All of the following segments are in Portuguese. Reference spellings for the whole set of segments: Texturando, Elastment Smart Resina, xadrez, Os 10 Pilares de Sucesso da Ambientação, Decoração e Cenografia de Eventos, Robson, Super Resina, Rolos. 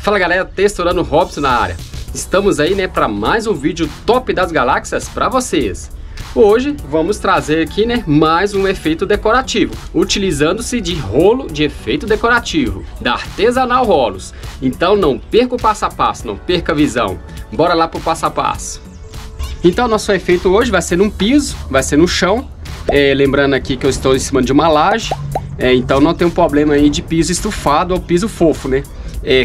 Fala galera, texturando Robson na área. Estamos aí, né, para mais um vídeo top das galáxias para vocês. Hoje vamos trazer aqui, né, mais um efeito decorativo, utilizando-se de rolo de efeito decorativo da Artesanal Rolos. Então não perca o passo a passo, não perca a visão. Bora lá pro passo a passo. Então nosso efeito hoje vai ser num piso, vai ser no chão. Lembrando aqui que eu estou em cima de uma laje, então não tem um problema aí de piso estufado ou piso fofo, né?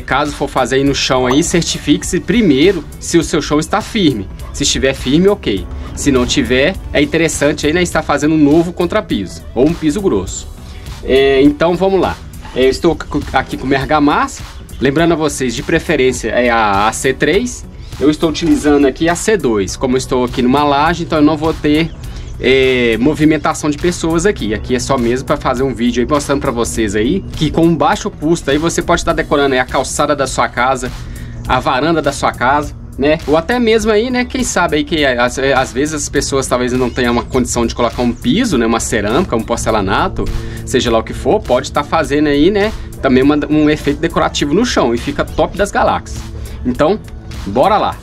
Caso for fazer aí no chão aí, certifique-se primeiro se o seu chão está firme. Se estiver firme, ok. Se não tiver, é interessante aí, né, estar fazendo um novo contrapiso ou um piso grosso. Então vamos lá. Eu estou aqui com minha argamassa. Lembrando a vocês, de preferência é a C3. Eu estou utilizando aqui a C2. Como eu estou aqui numa laje, então eu não vou ter movimentação de pessoas aqui. Aqui é só mesmo para fazer um vídeo aí mostrando para vocês aí que com baixo custo aí você pode estar decorando aí a calçada da sua casa, a varanda da sua casa, né? Ou até mesmo aí, né? Quem sabe aí que às vezes as pessoas talvez não tenham uma condição de colocar um piso, né? Uma cerâmica, um porcelanato, seja lá o que for, pode estar fazendo aí, né? Também um efeito decorativo no chão e fica top das galáxias. Então, bora lá.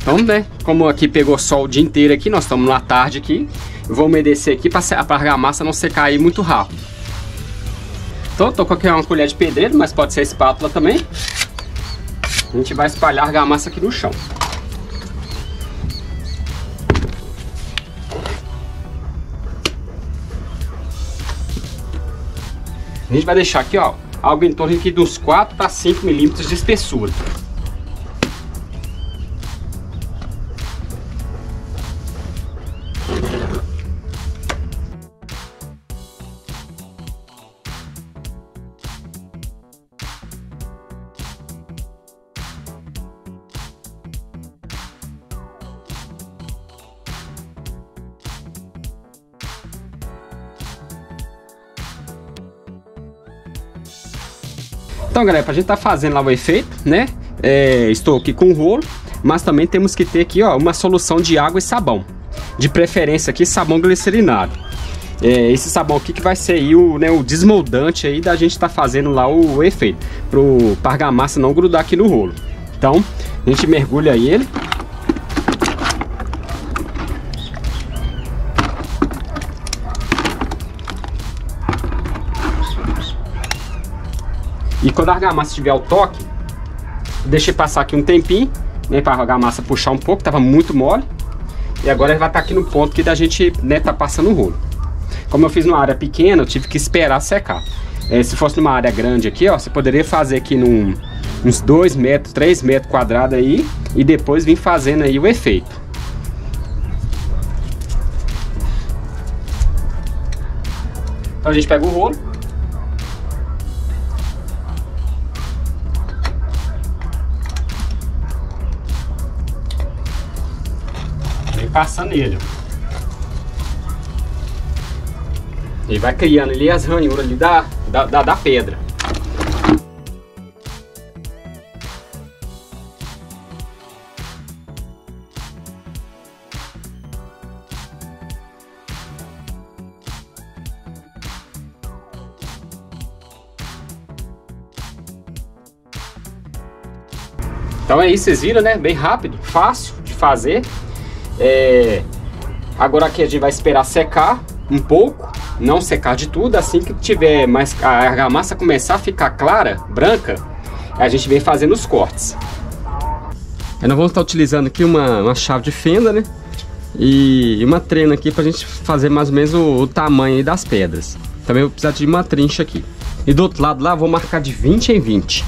Então, né, como aqui pegou sol o dia inteiro aqui, nós estamos na tarde aqui, eu vou umedecer aqui para a argamassa não secar aí muito rápido. Então, eu tô com aqui uma colher de pedreiro, mas pode ser espátula também. A gente vai espalhar a argamassa aqui no chão. A gente vai deixar aqui, ó, algo em torno aqui de uns 4 para 5 milímetros de espessura. Então galera, pra gente tá fazendo lá o efeito, né, estou aqui com o rolo, mas também temos que ter aqui, ó, uma solução de água e sabão. De preferência aqui, sabão glicerinado. Esse sabão aqui que vai ser aí o, né, o desmoldante aí da gente tá fazendo lá o efeito, pra argamassa não grudar aqui no rolo. Então, a gente mergulha ele. E quando a argamassa tiver ao toque, deixei passar aqui um tempinho, né, para a argamassa puxar um pouco, estava muito mole. E agora ele vai estar aqui no ponto que da gente, né, tá passando o rolo. Como eu fiz numa área pequena, eu tive que esperar secar. Se fosse numa área grande aqui, ó, você poderia fazer aqui uns 2 metros, 3 metros quadrados aí e depois vir fazendo aí o efeito. Então a gente pega o rolo. Passa nele e vai criando ali as ranhuras ali da pedra. Então é isso, vocês viram, né? Bem rápido, fácil de fazer. Agora aqui a gente vai esperar secar um pouco, não secar de tudo. Assim que tiver mais, a argamassa começar a ficar clara, branca, a gente vem fazendo os cortes. Nós vamos estar utilizando aqui uma chave de fenda, né? E uma trena aqui pra gente fazer mais ou menos o tamanho aí das pedras. Também vou precisar de uma trincha aqui. E do outro lado lá vou marcar de 20 em 20.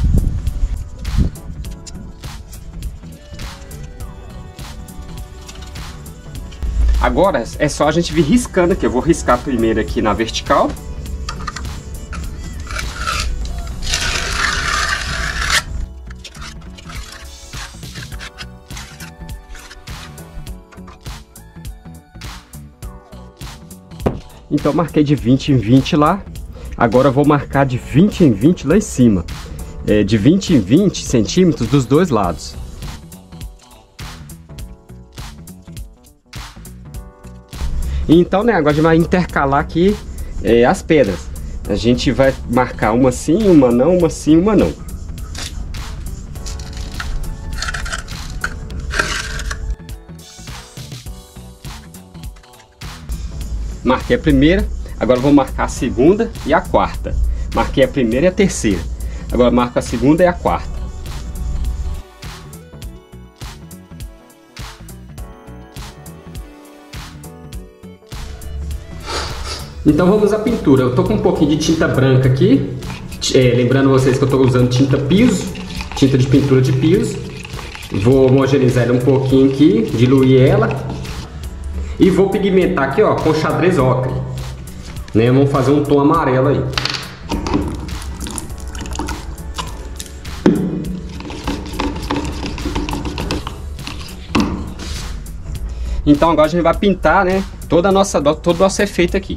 Agora é só a gente vir riscando aqui. Eu vou riscar primeiro aqui na vertical. Então marquei de 20 em 20 lá. Agora eu vou marcar de 20 em 20 lá em cima. De 20 em 20 centímetros dos dois lados. Então, né, agora a gente vai intercalar aqui as pedras. A gente vai marcar uma sim, uma não, uma sim, uma não. Marquei a primeira, agora vou marcar a segunda e a quarta. Marquei a primeira e a terceira, agora marco a segunda e a quarta. Então vamos à pintura. Eu tô com um pouquinho de tinta branca aqui, lembrando vocês que eu tô usando tinta piso, tinta de pintura de piso. Vou homogeneizar ela um pouquinho aqui, diluir ela e vou pigmentar aqui, ó, com xadrez ocre, né? Vamos fazer um tom amarelo aí. Então agora a gente vai pintar, né, todo o nosso efeito aqui.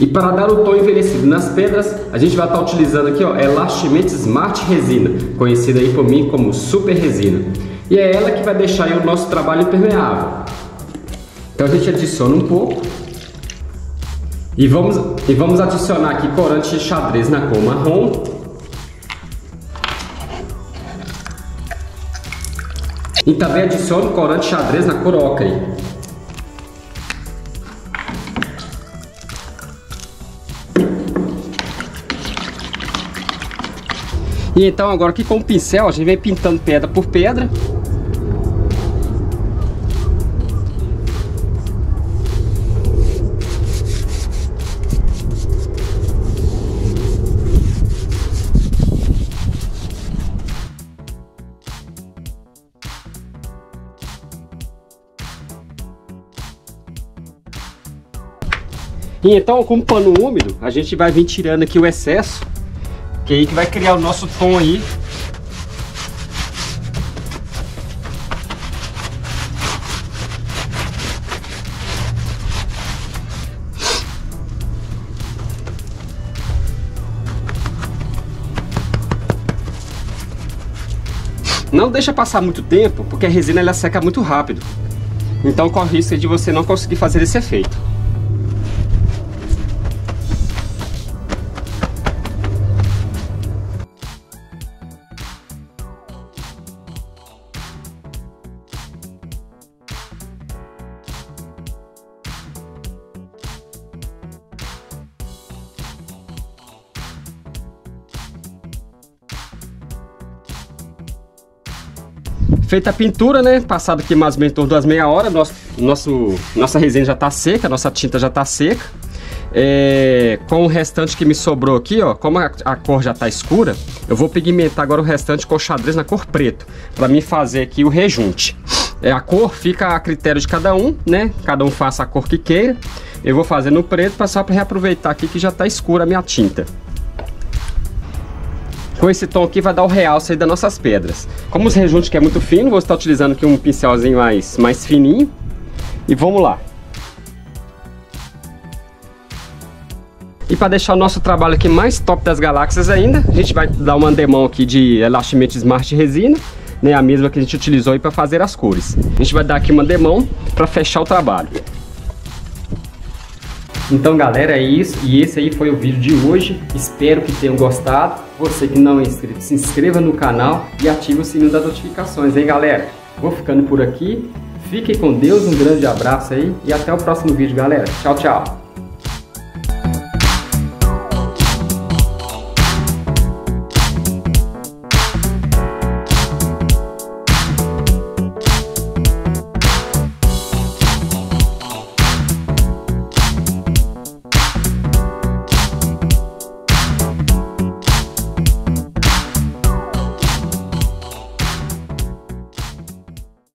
E para dar o tom envelhecido nas pedras, a gente vai estar utilizando aqui, ó, Elastment Smart Resina, conhecida aí por mim como Super Resina. E é ela que vai deixar aí o nosso trabalho impermeável. Então a gente adiciona um pouco. E vamos adicionar aqui corante de xadrez na cor marrom. E também adiciono corante de xadrez na cor ocre. E então agora aqui com o pincel a gente vem pintando pedra por pedra. E então com um pano úmido a gente vai vir tirando aqui o excesso, que aí que vai criar o nosso tom aí. Não deixa passar muito tempo, porque a resina ela seca muito rápido. Então corre o risco de você não conseguir fazer esse efeito. Feita a pintura, né? Passado aqui mais ou menos em torno das meia hora, nossa resina já está seca, nossa tinta já está seca. Com o restante que me sobrou aqui, ó, como a cor já está escura, eu vou pigmentar agora o restante com o xadrez na cor preto, para mim fazer aqui o rejunte. A cor fica a critério de cada um, né? Cada um faça a cor que queira. Eu vou fazer no preto só para reaproveitar aqui que já está escura a minha tinta. Com esse tom aqui vai dar o realce aí das nossas pedras. Como os rejuntos que é muito fino, vou estar utilizando aqui um pincelzinho mais fininho. E vamos lá. E para deixar o nosso trabalho aqui mais top das galáxias ainda, a gente vai dar uma demão aqui de Elastment Smart Resina, né, a mesma que a gente utilizou aí para fazer as cores. A gente vai dar aqui uma demão para fechar o trabalho. Então galera, é isso, e esse aí foi o vídeo de hoje, espero que tenham gostado. Você que não é inscrito, se inscreva no canal e ative o sininho das notificações, hein galera? Vou ficando por aqui, fiquem com Deus, um grande abraço aí e até o próximo vídeo galera, tchau, tchau!